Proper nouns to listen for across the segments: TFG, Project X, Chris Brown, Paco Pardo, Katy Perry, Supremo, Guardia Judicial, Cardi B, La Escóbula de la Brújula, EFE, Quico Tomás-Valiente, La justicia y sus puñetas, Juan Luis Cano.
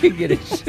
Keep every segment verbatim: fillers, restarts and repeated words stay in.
¿Qué quieres?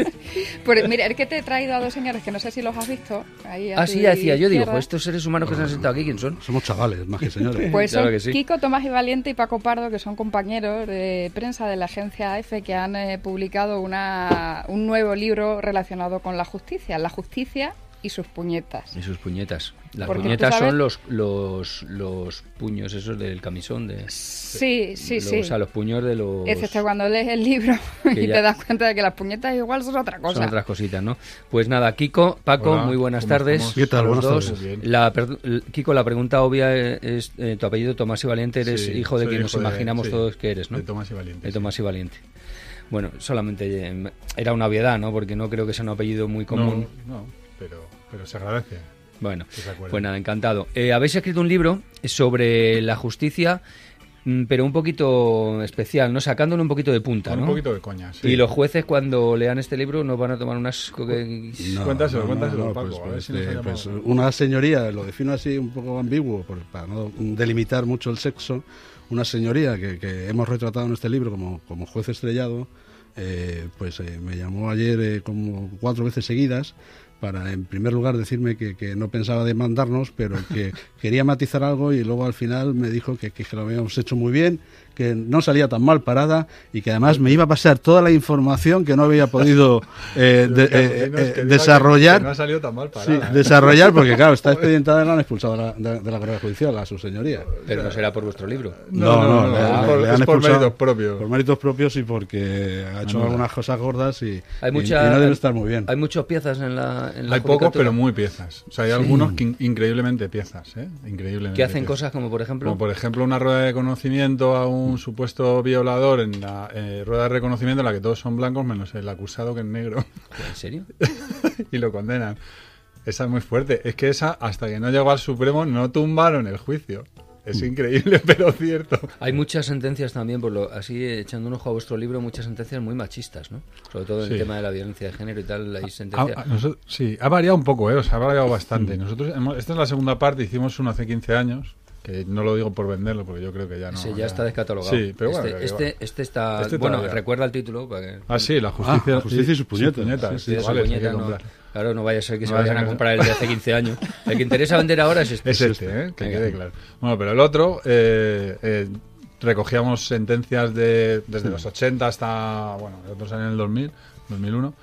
Pues mira, es que te he traído a dos señores que no sé si los has visto. Ahí ah, sí, decía, yo digo, pues estos seres humanos que se han sentado aquí, ¿quién son? Somos chavales, más que señores. Pues claro, son que sí. Quico Tomás-Valiente y Paco Pardo, que son compañeros de prensa de la agencia EFE, que han eh, publicado una, un nuevo libro relacionado con la justicia. La justicia y sus puñetas. Y sus puñetas. Las Porque puñetas son los, los los puños esos del camisón. De, sí, sí, los, sí. O sea, los puños de los... Excepto cuando lees el libro y ya... te das cuenta de que las puñetas igual son otra cosa. Son otras cositas, ¿no? Pues nada, Quico, Paco, Hola, muy buenas tardes. Estamos? ¿Qué tal? Buenas dos. tardes. La, per, Quico, la pregunta obvia es, eh, tu apellido Tomás y Valiente, eres sí, hijo de quien nos de, imaginamos sí, todos que eres, ¿no? De Tomás y Valiente. De Tomás y Valiente. Bueno, solamente era una obviedad, ¿no? Porque no creo que sea un apellido muy común. No, no, pero, pero se agradece. Bueno, pues nada, encantado. Eh, habéis escrito un libro sobre la justicia, pero un poquito especial, ¿no? Sacándole un poquito de punta, ¿no? Un poquito de coña, sí. Y los jueces, cuando lean este libro, nos van a tomar unas... No, cuéntaselo, no, cuéntaselo, no, Paco. Pues, a ver si eh, pues, una señoría, lo defino así un poco ambiguo, para no delimitar mucho el sexo, una señoría que, que hemos retratado en este libro como, como juez estrellado, eh, pues eh, me llamó ayer eh, como cuatro veces seguidas, para en primer lugar decirme que, que no pensaba demandarnos, pero que quería matizar algo, y luego al final me dijo que, que lo habíamos hecho muy bien, que no salía tan mal parada y que además me iba a pasar toda la información que no había podido eh, de, eh, eh, desarrollar. Que no ha salido tan mal parada. Sí, desarrollar, porque claro, está expedientada y la han expulsado de la, de, de la Guardia Judicial, a su señoría. Pero no será por vuestro libro. No, no, no, no, no, no, no, no le, es le por méritos propios. Por méritos propios y porque ha hecho no, algunas cosas gordas y, hay mucha, y, y no debe estar muy bien. Hay muchas piezas en la... Hay pocos, pero muy piezas. O sea, hay sí. algunos que in, increíblemente piezas, ¿eh? Increíblemente que hacen piezas. Cosas como, por ejemplo... Como, por ejemplo, una rueda de conocimiento a un supuesto violador en la eh, rueda de reconocimiento en la que todos son blancos, menos el acusado, que es negro. ¿En serio? Y lo condenan. Esa es muy fuerte. Es que esa, hasta que no llegó al Supremo, no tumbaron el juicio. Es increíble, pero cierto. Hay muchas sentencias también, por lo así echando un ojo a vuestro libro, muchas sentencias muy machistas, ¿no? Sobre todo en sí. el tema de la violencia de género y tal, hay sentencias... A, a, nosotros, sí, ha variado un poco, ¿eh? O sea, ha variado bastante. Nosotros hemos, esta es la segunda parte, hicimos uno hace quince años, que no lo digo por venderlo, porque yo creo que ya no... Sí, ya, ya está descatalogado. Sí, pero bueno... Este, este, este está... Este bueno, todavía. Recuerda el título para que... Ah, sí, La justicia, ah, la justicia y sus puñetas. Sí, sí, sí, vale, puñeta, no, claro, no vaya a ser que no se vayan a comprar el de hace quince años. El que interesa vender ahora es este. Es este, ¿eh? Que Venga. quede claro. Bueno, pero el otro... Eh, eh, recogíamos sentencias de desde sí. los ochenta hasta... Bueno, otros en el dos mil, dos mil uno.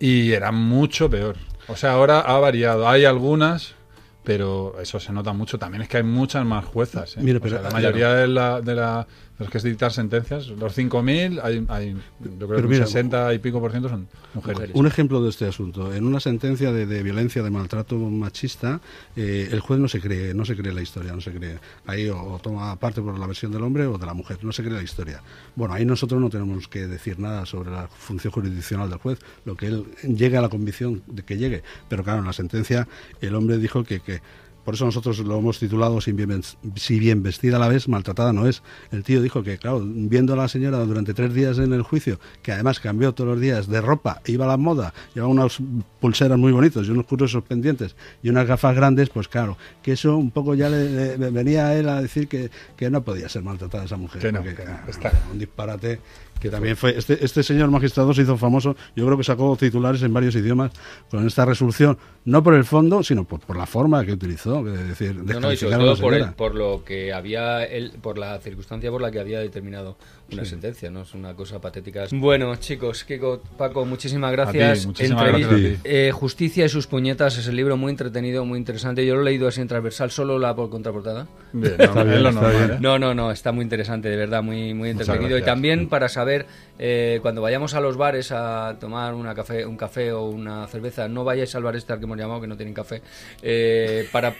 Y era mucho peor. O sea, ahora ha variado. Hay algunas... Pero eso se nota mucho. También es que hay muchas más juezas, ¿eh? Mira, pero, o sea, la mayoría claro. de, la, de, la, de los que es dictar sentencias, los cinco mil, hay, hay, yo creo pero que mira, un sesenta y pico por ciento son mujeres. Un ejemplo de este asunto. En una sentencia de, de violencia, de maltrato machista, eh, el juez no se cree no se cree la historia, no se cree. Ahí o, o toma parte por la versión del hombre o de la mujer, no se cree la historia. Bueno, ahí nosotros no tenemos que decir nada sobre la función jurisdiccional del juez, lo que él llegue a la convicción de que llegue. Pero claro, en la sentencia el hombre dijo que, que por eso nosotros lo hemos titulado Si bien, si bien vestida la ves, maltratada no es. El tío dijo que, claro, viendo a la señora durante tres días en el juicio, que además cambió todos los días de ropa, iba a la moda, llevaba unas pulseras muy bonitas y unos curiosos pendientes y unas gafas grandes, pues claro, que eso un poco ya le, le venía a él a decir que, que no podía ser maltratada esa mujer. Que no, porque, que no, está. Un disparate... Que también fue este, este señor magistrado se hizo famoso, yo creo que sacó titulares en varios idiomas con esta resolución, no por el fondo, sino por, por la forma que utilizó, es decir, no, no, y sobre todo por, el, por lo que había él, por la circunstancia por la que había determinado una sí. sentencia, no es una cosa patética. Bueno, chicos, Quico, Paco, muchísimas gracias. A ti, muchísimas gracias a ti. Eh, Justicia y sus puñetas es el libro, muy entretenido, muy interesante. Yo lo he leído así en transversal, solo la por contraportada. Bien, no, bien, lo normal, ¿eh? no, no, no, está muy interesante, de verdad, muy, muy entretenido. Y también para saber A ver, eh, cuando vayamos a los bares a tomar una café, un café o una cerveza, no vayáis al bar este al que hemos llamado, que no tienen café, eh, para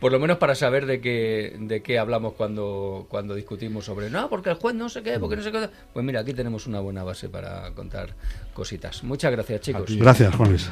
por lo menos para saber de qué de qué hablamos cuando cuando discutimos sobre no, porque el juez no sé qué, porque no sé qué. Pues mira, aquí tenemos una buena base para contar cositas. Muchas gracias, chicos. Gracias, Juan Luis.